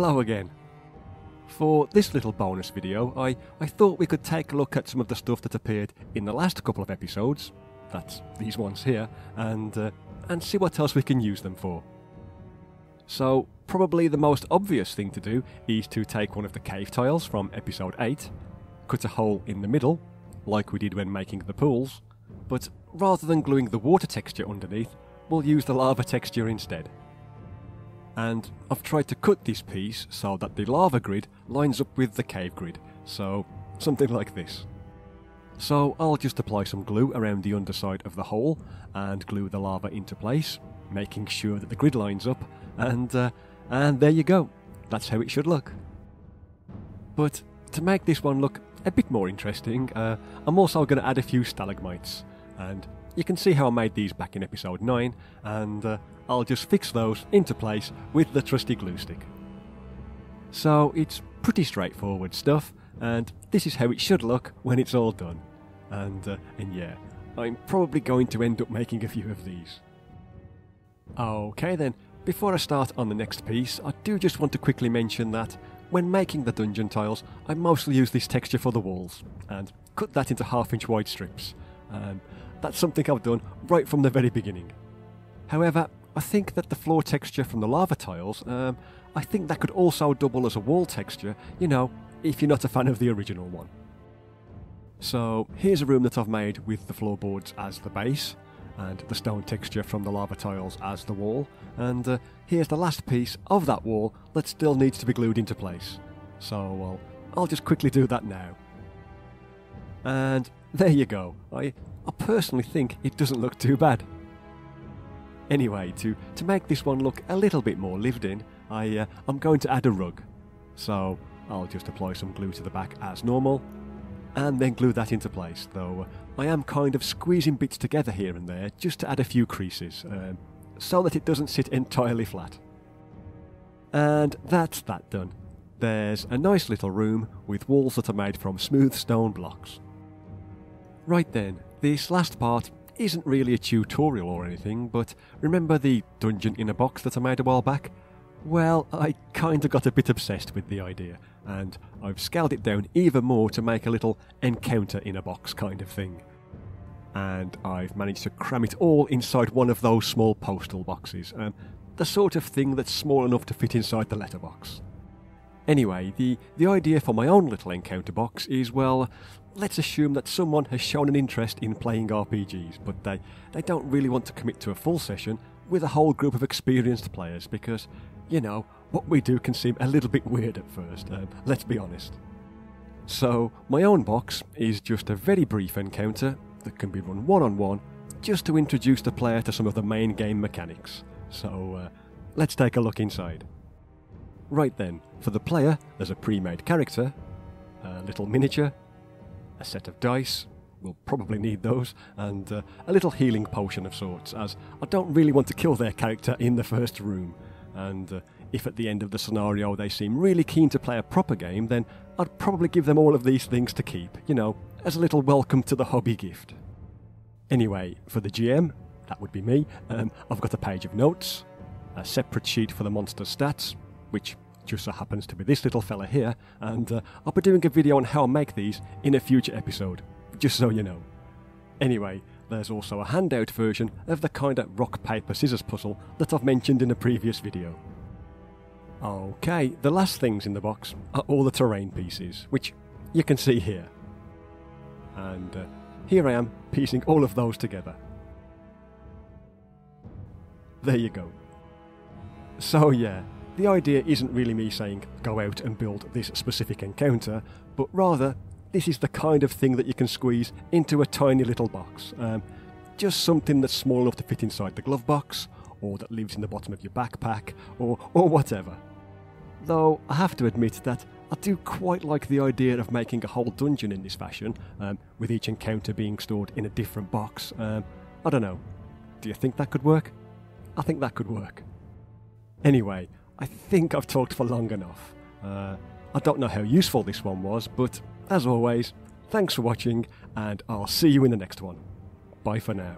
Hello again. For this little bonus video, I thought we could take a look at some of the stuff that appeared in the last couple of episodes, that's these ones here, and see what else we can use them for. So probably the most obvious thing to do is to take one of the cave tiles from episode 8, cut a hole in the middle, like we did when making the pools, but rather than gluing the water texture underneath, we'll use the lava texture instead. And I've tried to cut this piece so that the lava grid lines up with the cave grid, so something like this. So I'll just apply some glue around the underside of the hole and glue the lava into place, making sure that the grid lines up, and there you go, that's how it should look. But to make this one look a bit more interesting, I'm also going to add a few stalagmites, and you can see how I made these back in episode 9, and I'll just fix those into place with the trusty glue stick. So it's pretty straightforward stuff, and this is how it should look when it's all done. And yeah, I'm probably going to end up making a few of these. Okay then, before I start on the next piece, I do just want to quickly mention that when making the dungeon tiles, I mostly use this texture for the walls, and cut that into 1/2 inch wide strips. That's something I've done right from the very beginning. However, I think that the floor texture from the lava tiles, I think that could also double as a wall texture, you know, if you're not a fan of the original one. So here's a room that I've made with the floorboards as the base, and the stone texture from the lava tiles as the wall, and here's the last piece of that wall that still needs to be glued into place. So I'll just quickly do that now. And there you go. I personally think it doesn't look too bad. Anyway, to make this one look a little bit more lived in, I'm going to add a rug. So I'll just apply some glue to the back as normal, and then glue that into place, though I am kind of squeezing bits together here and there just to add a few creases, so that it doesn't sit entirely flat. And that's that done. There's a nice little room with walls that are made from smooth stone blocks. Right then, this last part isn't really a tutorial or anything, but remember the dungeon in a box that I made a while back? Well, I kinda got a bit obsessed with the idea, and I've scaled it down even more to make a little encounter in a box kind of thing. And I've managed to cram it all inside one of those small postal boxes, the sort of thing that's small enough to fit inside the letterbox. Anyway, the idea for my own little encounter box is, well, let's assume that someone has shown an interest in playing RPGs, but they don't really want to commit to a full session with a whole group of experienced players because, you know, what we do can seem a little bit weird at first, let's be honest. So my own box is just a very brief encounter that can be run one-on-one just to introduce the player to some of the main game mechanics. So let's take a look inside. Right then, for the player, there's a pre-made character, a little miniature, a set of dice, we'll probably need those, and a little healing potion of sorts, as I don't really want to kill their character in the first room, and if at the end of the scenario they seem really keen to play a proper game, then I'd probably give them all of these things to keep, you know, as a little welcome to the hobby gift. Anyway, for the GM, that would be me, I've got a page of notes, a separate sheet for the monster stats, which just so happens to be this little fella here, and I'll be doing a video on how I make these in a future episode, just so you know. Anyway, there's also a handout version of the kind of rock, paper, scissors puzzle that I've mentioned in a previous video. Okay, the last things in the box are all the terrain pieces, which you can see here. And here I am, piecing all of those together. There you go. So yeah. The idea isn't really me saying, go out and build this specific encounter, but rather, this is the kind of thing that you can squeeze into a tiny little box. Just something that's small enough to fit inside the glove box, or that lives in the bottom of your backpack, or whatever. Though, I have to admit that I do quite like the idea of making a whole dungeon in this fashion, with each encounter being stored in a different box. I don't know. Do you think that could work? I think that could work. Anyway, I think I've talked for long enough. I don't know how useful this one was, but as always, thanks for watching, and I'll see you in the next one. Bye for now.